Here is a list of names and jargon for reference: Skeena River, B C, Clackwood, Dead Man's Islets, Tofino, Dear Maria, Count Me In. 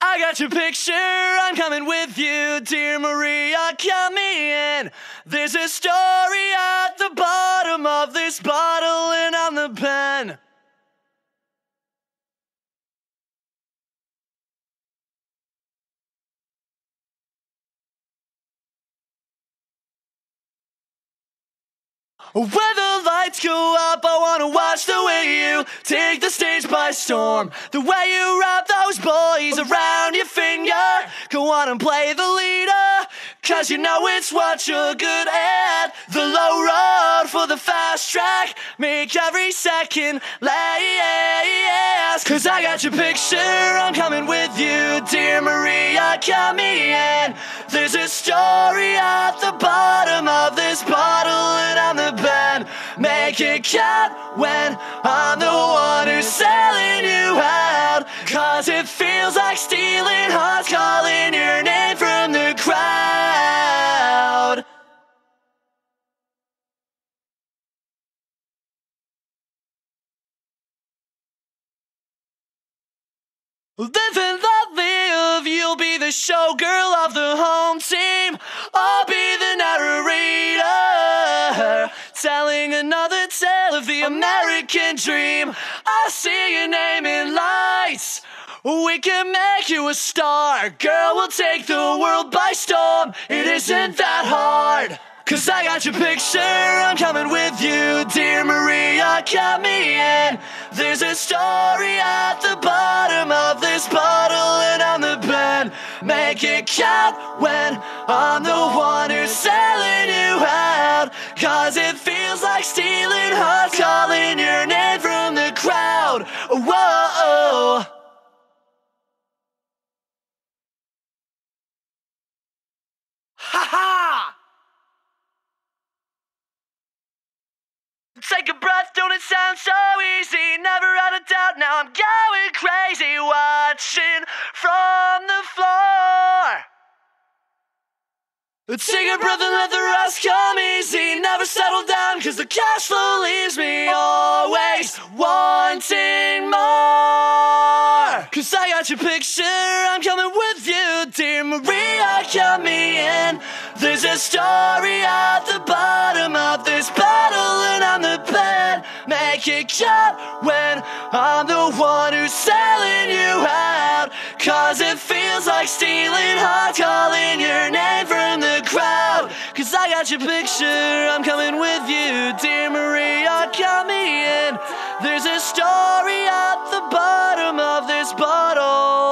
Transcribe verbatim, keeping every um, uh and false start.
I got your picture, I'm coming with you, dear Maria, count me in. There's a story at the bottom of this bottle, and I'm the pen. When the lights go up, I wanna watch the way you take the stage by storm. The way you wrap those boys around your finger. Go on and play the leader, cause you know it's what you're good at. The low road for the fast track. Make every second last. Cause I got your picture, I'm coming with you, dear Maria, count me in. There's a story at the bottom of this bottle, and I'm the pen. Make it count when I'm the one who's selling you out, cause it feels like stealing hearts, calling your name from the crowd. Live and let live, you'll be the showgirl of the home team. I'll be the narrator, telling another tale of the American dream. I see your name in lights, we can make you a star. Girl, we'll take the world by storm. It isn't that hard, cause I got your picture, I'm coming with you, dear Maria, count me in. There's a story at the bottom of this bottle, and I'm the pen. Make it count when I'm the one who's selling you out, cause it feels like stealing hearts, calling your name from the crowd. Whoa. Ha-ha! Take a breath, don't it sound so easy? Never out of doubt, now I'm going crazy, watching from the floor. Take a breath and let the rest come easy. Never settle down, cause the cash flow leaves me always wanting more. Cause I got your picture, I'm coming with you, dear Maria, count me in. There's a story at the bottom of this bottle, and I'm the pen. Make it count when I'm the one who's selling you out, cause it feels like stealing hearts, calling your name from the crowd. Cause I got your picture, I'm coming with you, dear Maria, count me in. There's a story at the bottom of this bottle.